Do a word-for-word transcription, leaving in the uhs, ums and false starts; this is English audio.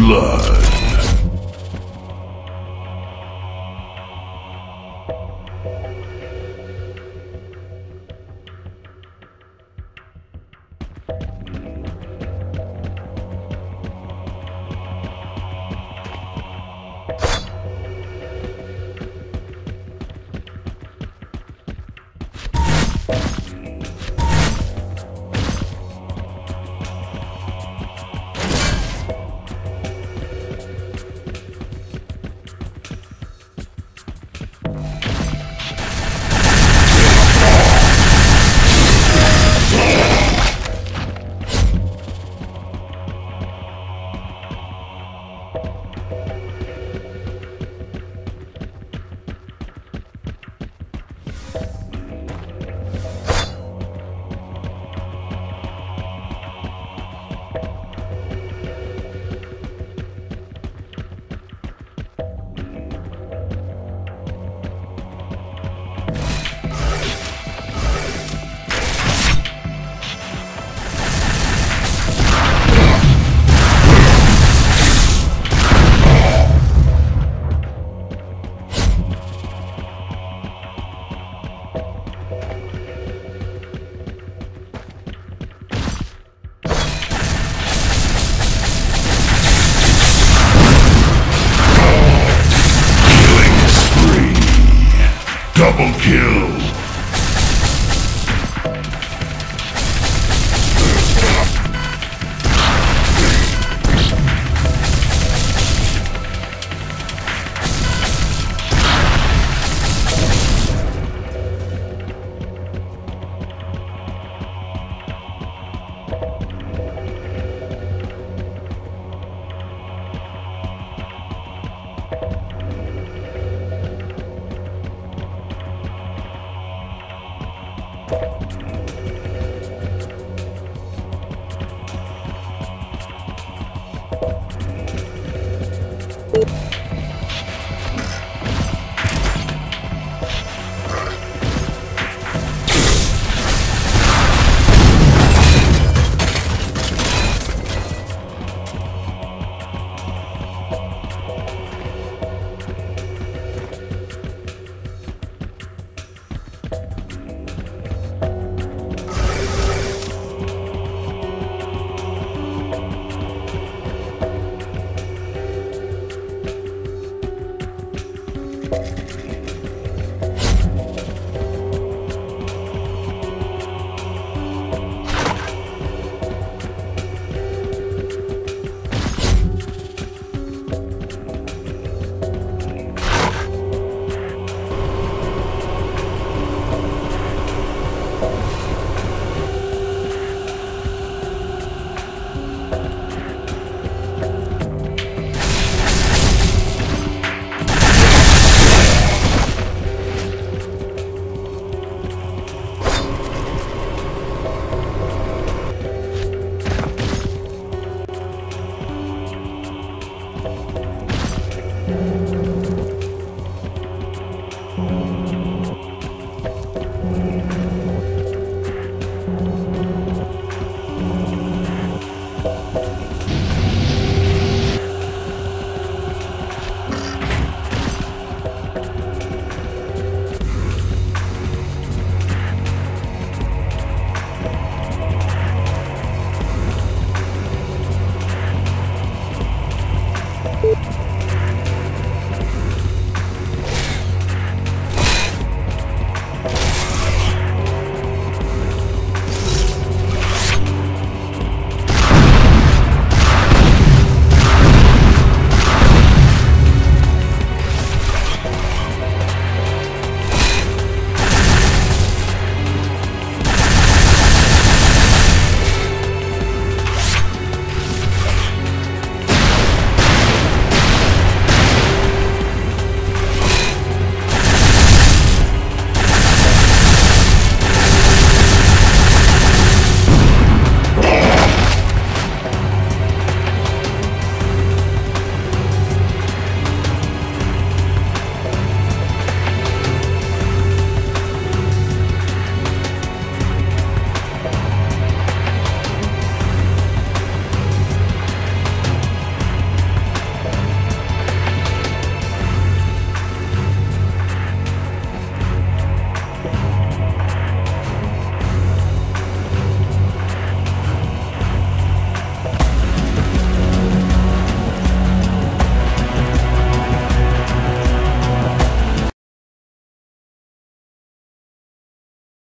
blood. Kill.